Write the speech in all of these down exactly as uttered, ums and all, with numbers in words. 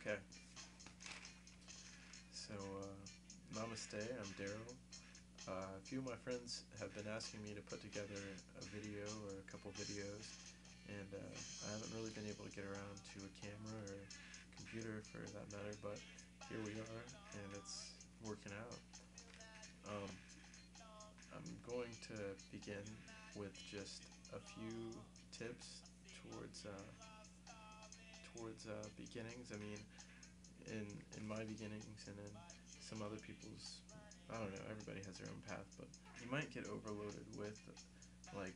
Okay. So, uh, namaste, I'm Daryl. Uh, a few of my friends have been asking me to put together a video or a couple videos, and uh, I haven't really been able to get around to a camera or a computer for that matter, but here we are, and it's working out. Um, I'm going to begin with just a few tips towards uh, towards uh, beginnings. I mean, in in my beginnings and in some other people's, I don't know, everybody has their own path, but you might get overloaded with like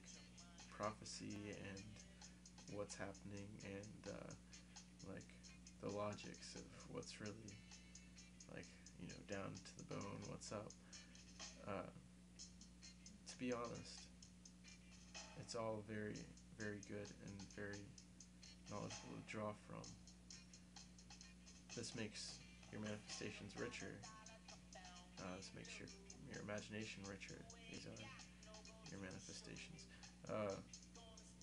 prophecy and what's happening and uh, like the logics of what's really, like, you know, down to the bone, what's up. Uh, to be honest, it's all very, very good and very knowledgeable to draw from. This makes your manifestations richer. Uh, this makes your your imagination richer. These are your manifestations, uh,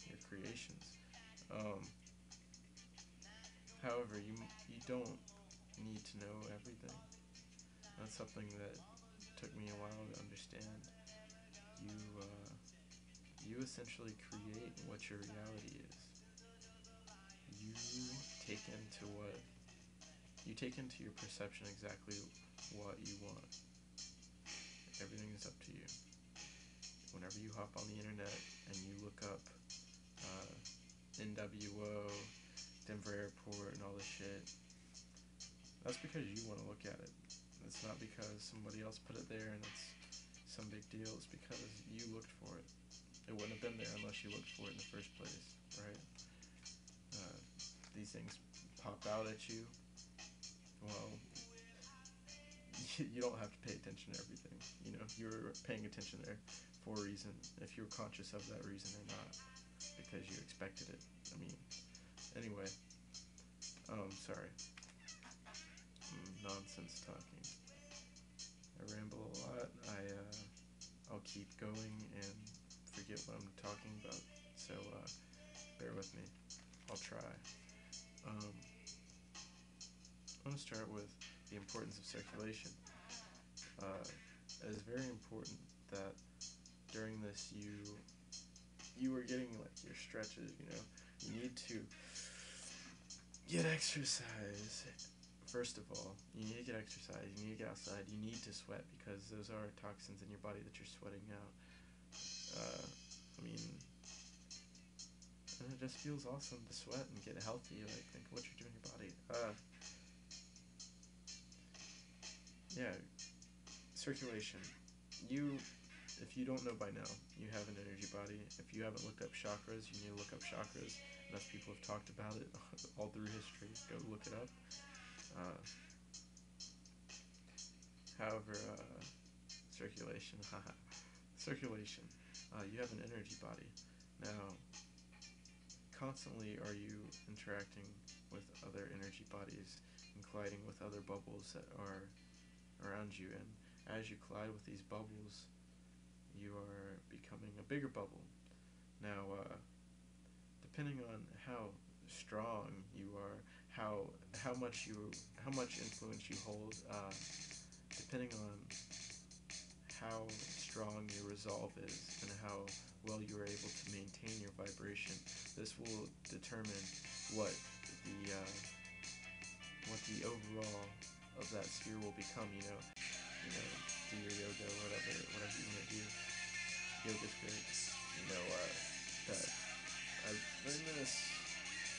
your creations. Um, however, you you don't need to know everything. That's something that took me a while to understand. You uh, you essentially create what your reality is. You take into what you take into your perception exactly what you want. Everything is up to you. Whenever you hop on the internet and you look up uh, N W O, Denver Airport, and all this shit, that's because you want to look at it. It's not because somebody else put it there and it's some big deal. It's because you looked for it. It wouldn't have been there unless you looked for it in the first place, right? Uh, these things pop out at you. Well, you don't have to pay attention to everything. You know, you're paying attention there for a reason, if you're conscious of that reason or not, because you expected it. I mean, anyway, um, sorry, mm, nonsense talking. I ramble a lot. I, uh, I'll keep going and forget what I'm talking about, so, uh, bear with me. I'll try. Um, I'm going to start with the importance of circulation. Uh, it is very important that during this you you are getting like your stretches. You know, you need to get exercise. First of all, you need to get exercise. You need to get outside. You need to sweat, because those are toxins in your body that you're sweating out. Uh, I mean, and it just feels awesome to sweat and get healthy. Like, think of what you're doing to your body. Uh, Yeah, circulation. You, if you don't know by now, you have an energy body. If you haven't looked up chakras, you need to look up chakras. Enough people have talked about it all through history. Go look it up. Uh, however, uh, circulation, haha. Circulation. Uh, you have an energy body. Now, constantly are you interacting with other energy bodies and colliding with other bubbles that are around you, and as you collide with these bubbles, you are becoming a bigger bubble. Now, uh, depending on how strong you are, how how much you how much influence you hold, uh, depending on how strong your resolve is and how well you are able to maintain your vibration, this will determine what the uh, what the overall of that sphere will become. You know, you know, do your yoga, whatever, whatever you want to do. Yoga's great. You know, uh, that I've learned this.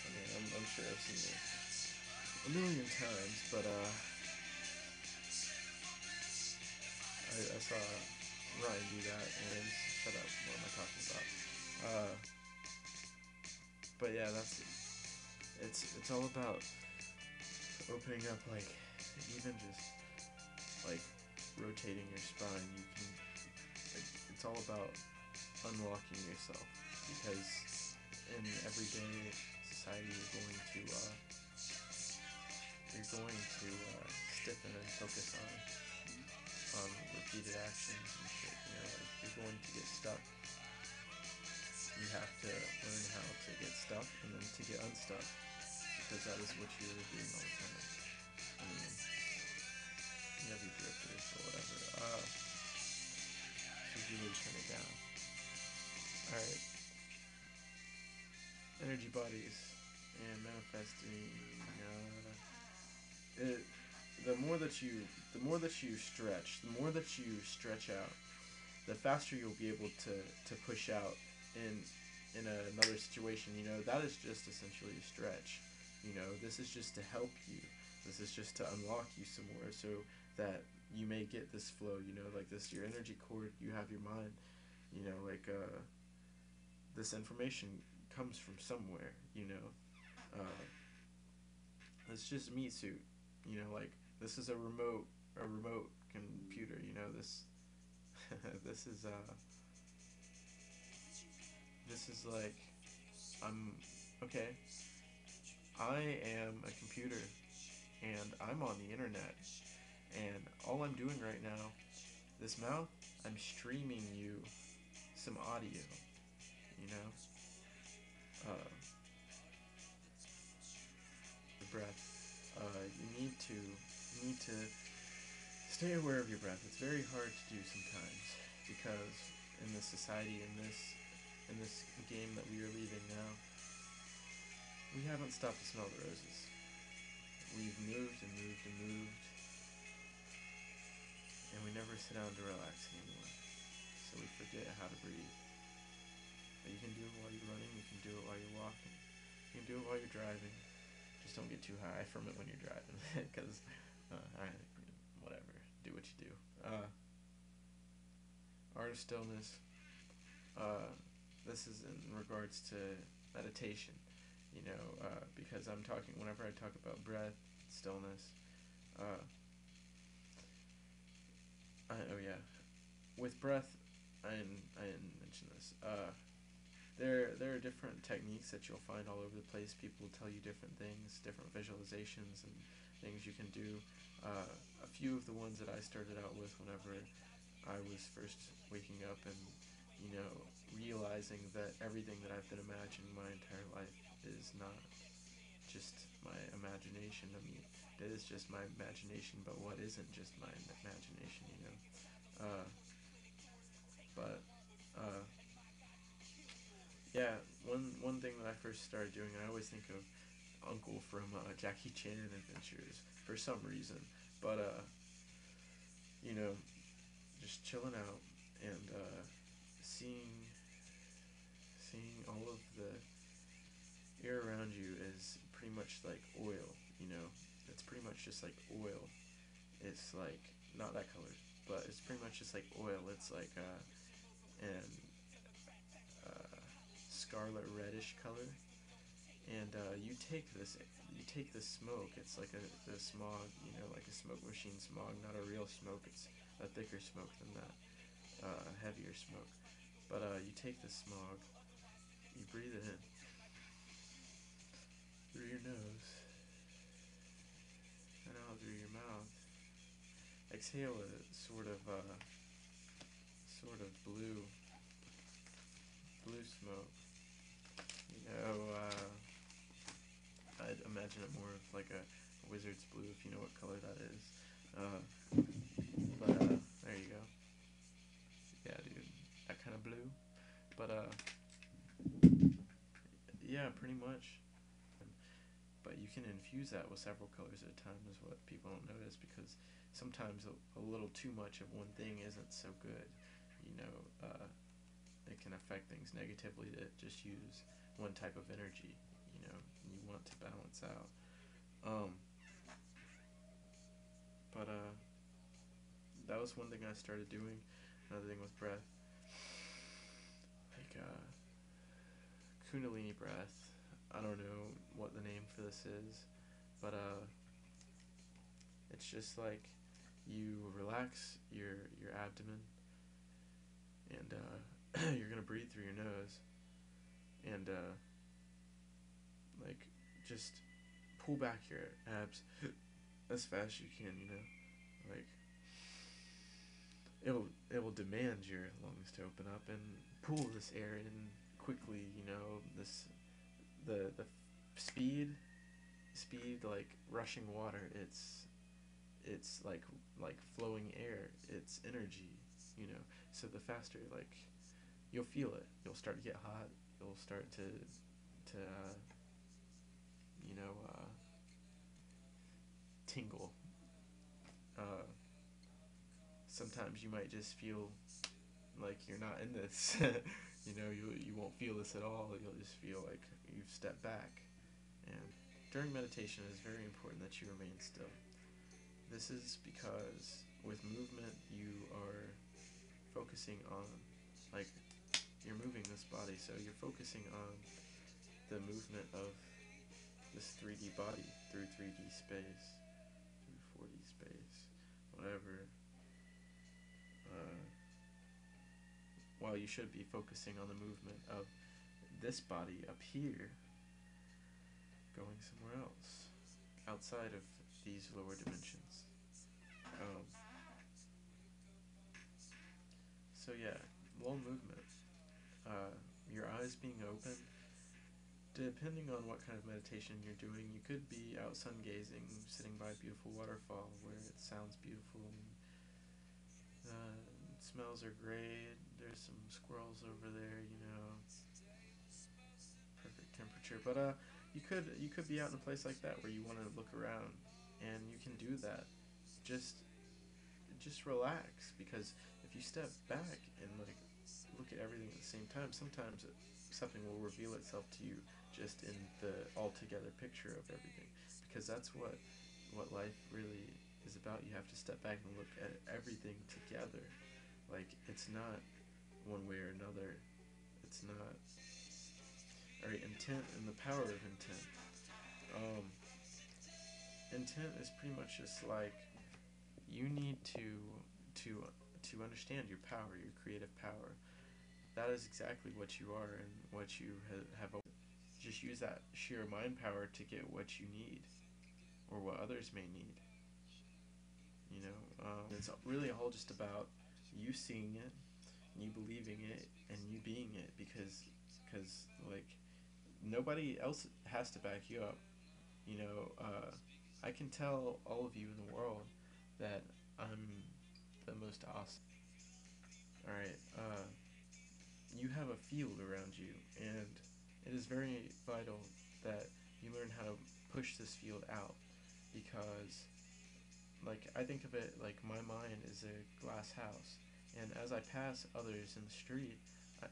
I mean, I'm, I'm sure I've seen it a million times, but uh, I, I saw Ryan do that, and shut up. What am I talking about? Uh, but yeah, that's it's it's all about opening up, like. Even just, like, rotating your spine, you can, like, it's all about unlocking yourself, because in everyday society you're going to, uh, you're going to, uh, stiffen and focus on, on repeated actions and shit, you know, like, you're going to get stuck. You have to learn how to get stuck, and then to get unstuck, because that is what you're doing all the time. really turn it down. Alright. Energy bodies and manifesting. Uh, it, the more that you, the more that you stretch, the more that you stretch out, the faster you'll be able to, to push out in in a, another situation. You know, that is just essentially a stretch. You know, this is just to help you. This is just to unlock you some more so that you may get this flow, you know, like this, your energy cord, you have your mind, you know, like, uh, this information comes from somewhere, you know, uh, it's just me suit, you know, like, this is a remote, a remote computer, you know, this, this is, uh, this is like, I'm, okay, I am a computer, and I'm on the internet, and all I'm doing right now, this mouth, I'm streaming you some audio, you know, uh, the breath, uh, you need to, you need to stay aware of your breath. It's very hard to do sometimes, because in this society, in this, in this game that we are leaving now, we haven't stopped to smell the roses. We've moved and moved and moved, and we never sit down to relax anymore, so we forget how to breathe. But you can do it while you're running, you can do it while you're walking, you can do it while you're driving, just don't get too high from it when you're driving, because, uh, I, whatever, do what you do. Uh, art of stillness, uh, this is in regards to meditation. You know, uh, because I'm talking, whenever I talk about breath, stillness, uh, I, oh yeah, with breath, I didn't, I didn't mention this, uh, there, there are different techniques that you'll find all over the place. People will tell you different things, different visualizations and things you can do. Uh, a few of the ones that I started out with whenever I was first waking up and, you know, realizing that everything that I've been imagining my entire life is not just my imagination. I mean, it is just my imagination, but what isn't just my imagination, you know? Uh, but, uh, yeah, one one thing that I first started doing, I always think of Uncle from uh, Jackie Chan Adventures for some reason, but, uh, you know, just chilling out and, uh, seeing, seeing all of the air around you is pretty much like oil, you know, it's pretty much just like oil, it's like, not that color, but it's pretty much just like oil, it's like, uh, an, uh, scarlet reddish color, and, uh, you take this, you take this smoke, it's like a, the smog, you know, like a smoke machine smog, not a real smoke, it's a thicker smoke than that, uh, heavier smoke, but, uh, you take the smog, you breathe it in through your nose, and out through your mouth. Exhale a sort of, uh, sort of blue, blue smoke. You know, uh, I'd imagine it more of like a wizard's blue, if you know what color that is. Uh, but, uh, there you go. Yeah, dude, that kind of blue. But, uh, yeah, pretty much. But you can infuse that with several colors at a time is what people don't notice, because sometimes a, a little too much of one thing isn't so good, you know, uh, it can affect things negatively to just use one type of energy, you know, you want to balance out, um, but, uh, that was one thing I started doing. Another thing with breath, like, uh, Kundalini breath, I don't know what the name for this is, but uh, it's just like you relax your your abdomen, and uh, you're gonna breathe through your nose, and uh, like just pull back your abs as fast as you can, you know, like it'll it'll demand your lungs to open up and pull this air in quickly, you know, this. The, the speed, speed like rushing water, it's, it's like, like flowing air, it's energy, you know, So the faster, like, you'll feel it. You'll start to get hot. You'll start to, to, uh, you know, uh, tingle. Uh, sometimes you might just feel like you're not in this. You know, you you won't feel this at all. You'll just feel like you've stepped back. And during meditation, it's very important that you remain still. This is because with movement, you are focusing on, like, you're moving this body, so you're focusing on the movement of this three D body through three D space, through four D space, whatever. Uh, while you should be focusing on the movement of this body up here, going somewhere else, outside of these lower dimensions. Um, so yeah, little movement. Uh, your eyes being open. Depending on what kind of meditation you're doing, you could be out sun gazing, sitting by a beautiful waterfall where it sounds beautiful, and uh, smells are great. There's some squirrels over there, you know. Perfect temperature. But uh, you could you could be out in a place like that where you want to look around, and you can do that. Just just relax, because if you step back and like look at everything at the same time, sometimes it, something will reveal itself to you just in the altogether picture of everything, because that's what what life really is about. You have to step back and look at everything together. Like, it's not one way or another. It's not all right. Intent and the power of intent. Um, intent is pretty much just like, you need to to to understand your power, your creative power. That is exactly what you are and what you ha have. Just use that sheer mind power to get what you need, or what others may need. You know, um, it's really all just about you seeing it, you believing it, and you being it. Because, because like, nobody else has to back you up. You know, uh, I can tell all of you in the world that I'm the most awesome. All right. Uh, You have a field around you, and it is very vital that you learn how to push this field out, because, like, I think of it like my mind is a glass house, and as I pass others in the street, I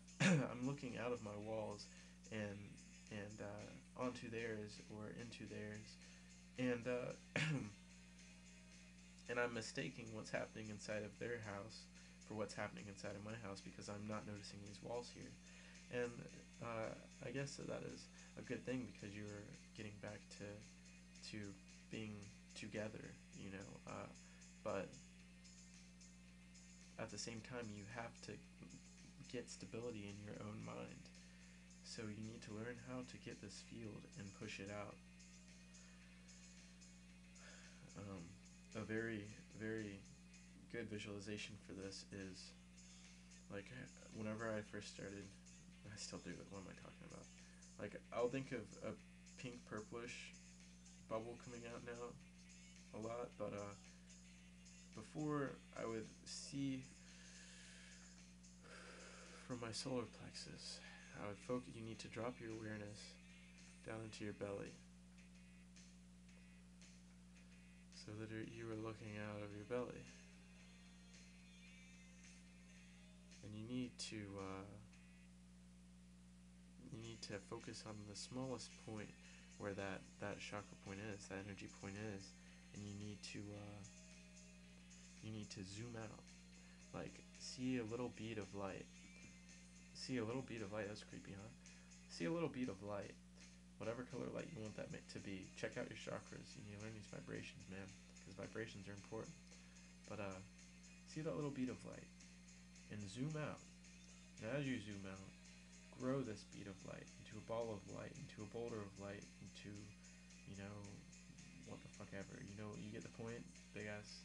I'm looking out of my walls and and uh, onto theirs or into theirs, and uh, and I'm mistaking what's happening inside of their house for what's happening inside of my house, because I'm not noticing these walls here. And uh, I guess that is a good thing, because you're getting back to to being together, you know. Uh, but at the same time, you have to get stability in your own mind. So you need to learn how to get this field and push it out. Um, a very, very good visualization for this is, like, whenever I first started, I still do it, what am I talking about? Like, I'll think of a pink purplish bubble coming out now a lot, but uh, before I would see from my solar plexus, I would focus, you need to drop your awareness down into your belly, so that you are looking out of your belly. And you need to uh, you need to focus on the smallest point where that that chakra point is, that energy point is, and you need to uh, you need to zoom out, like see a little bead of light, see a little bead of light. That's creepy, huh? See a little bead of light, whatever color light you want that to be. Check out your chakras. You need to learn these vibrations, man, because vibrations are important. But uh, see that little bead of light. And zoom out. And as you zoom out, grow this bead of light into a ball of light, into a boulder of light, into, you know, what the fuck ever. You know, you get the point? Big ass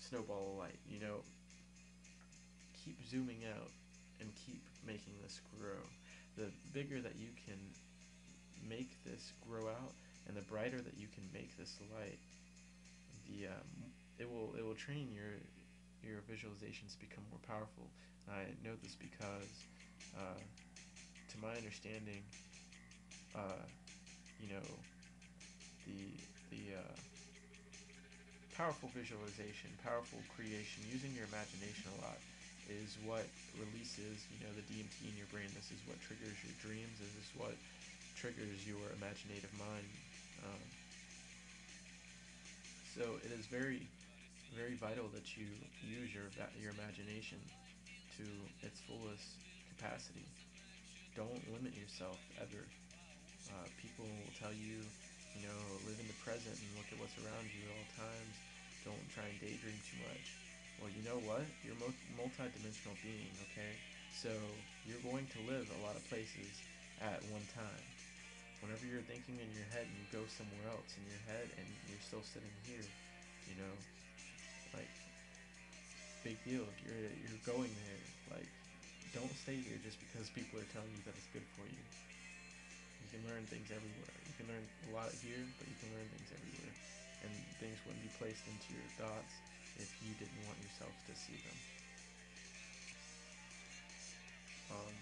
snowball of light. You know, keep zooming out and keep making this grow. The bigger that you can make this grow out, and the brighter that you can make this light, the um, it will it will train your your visualizations become more powerful. And I know this because, uh, to my understanding, uh, you know, the the uh, powerful visualization, powerful creation, using your imagination a lot, is what releases, you know, the D M T in your brain. This is what triggers your dreams. This is what triggers your imaginative mind. Um, so it is very, very vital that you use your your imagination to its fullest capacity. Don't limit yourself ever. Uh, people will tell you, you know, live in the present and look at what's around you at all times. Don't try and daydream too much. Well, you know what? You're a multi-dimensional being, okay? So you're going to live a lot of places at one time. Whenever you're thinking in your head and you go somewhere else in your head and you're still sitting here, you know, like, big deal. You're, you're going there. Like, don't stay here just because people are telling you that it's good for you. You can learn things everywhere. You can learn a lot here, but you can learn things everywhere. And things wouldn't be placed into your thoughts if you didn't want yourself to see them. Um,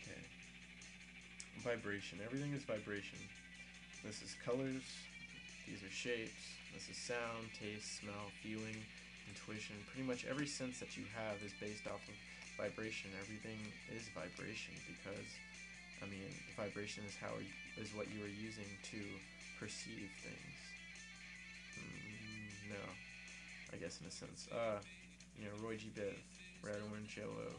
okay. Vibration. Everything is vibration. This is colors. These are shapes. This is sound, taste, smell, feeling, intuition. Pretty much every sense that you have is based off of vibration. Everything is vibration because, I mean, vibration is how is what you are using to perceive things. Mm, no, I guess in a sense. Uh, you know, Roy G. Biv, red, orange, yellow,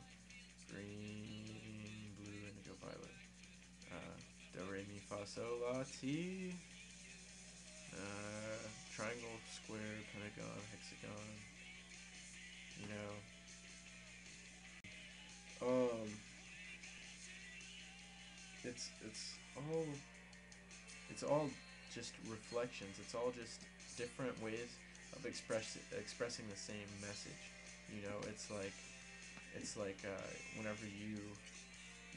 green, blue, indigo, violet. Uh, do, re, mi, fa, sol, la, ti. Uh, triangle, square, pentagon, hexagon. You know. Um. It's it's all it's all just reflections. It's all just different ways of express expressing the same message. You know, it's like it's like uh, whenever you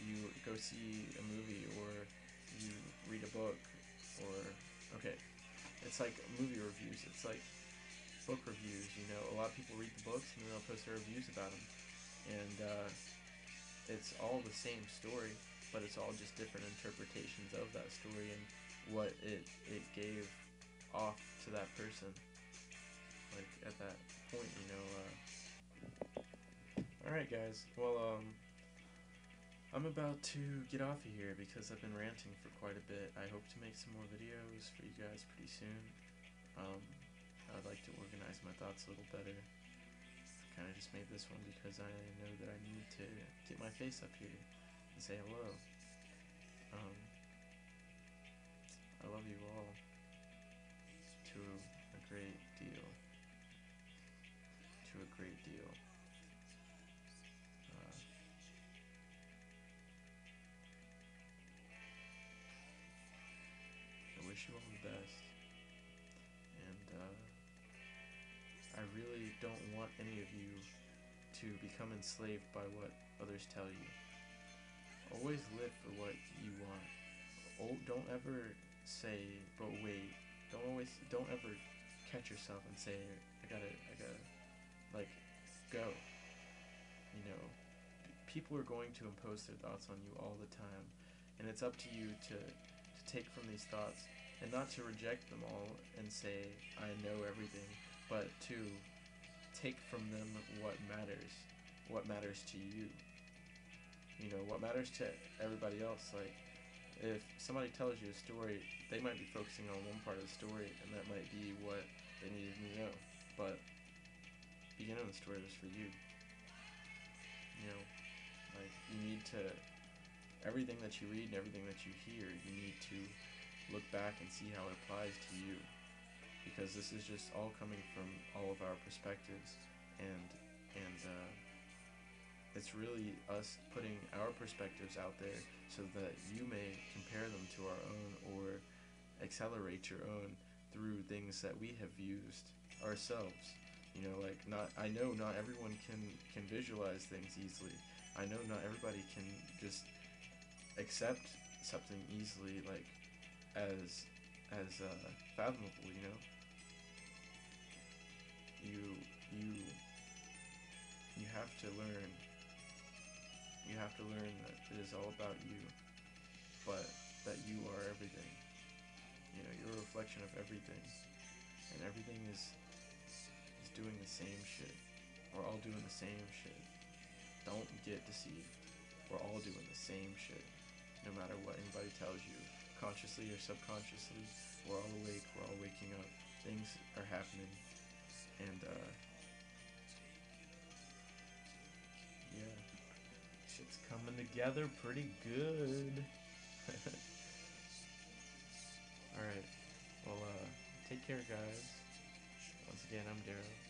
you go see a movie or you read a book or okay, it's like movie reviews. It's like book reviews. You know, a lot of people read the books and then they'll post their reviews about them, and uh, it's all the same story. But it's all just different interpretations of that story and what it it gave off to that person, like at that point, you know. Uh... All right, guys. Well, um, I'm about to get off of here because I've been ranting for quite a bit. I hope to make some more videos for you guys pretty soon. Um, I'd like to organize my thoughts a little better. Kind of just made this one because I know that I need to get my face up here. Say hello. Um, I love you all to a great deal. To a great deal. Uh, I wish you all the best. And uh, I really don't want any of you to become enslaved by what others tell you. Always live for what you want. Oh, don't ever say, but wait. Don't always, don't ever catch yourself and say, I gotta, I gotta, like, go. You know, people are going to impose their thoughts on you all the time. And it's up to you to, to take from these thoughts and not to reject them all and say, I know everything, but to take from them what matters, what matters to you. You know, what matters to everybody else, like, if somebody tells you a story, they might be focusing on one part of the story, and that might be what they needed to know, but the beginning of the story was for you. You know, like, you need to, everything that you read and everything that you hear, you need to look back and see how it applies to you, because this is just all coming from all of our perspectives, and, and, uh, it's really us putting our perspectives out there so that you may compare them to our own or accelerate your own through things that we have used ourselves. You know, like, not, I know not everyone can, can visualize things easily. I know not everybody can just accept something easily, like, as as uh, fathomable, you know. You you you have to learn. You have to learn that it is all about you, but that you are everything. You know, you're a reflection of everything, and everything is is doing the same shit. We're all doing the same shit. Don't get deceived. We're all doing the same shit, no matter what anybody tells you. Consciously or subconsciously, we're all awake, we're all waking up. Things are happening, and uh, yeah, shit's coming together pretty good. Alright, well, uh, take care, guys. Once again, I'm Daryl.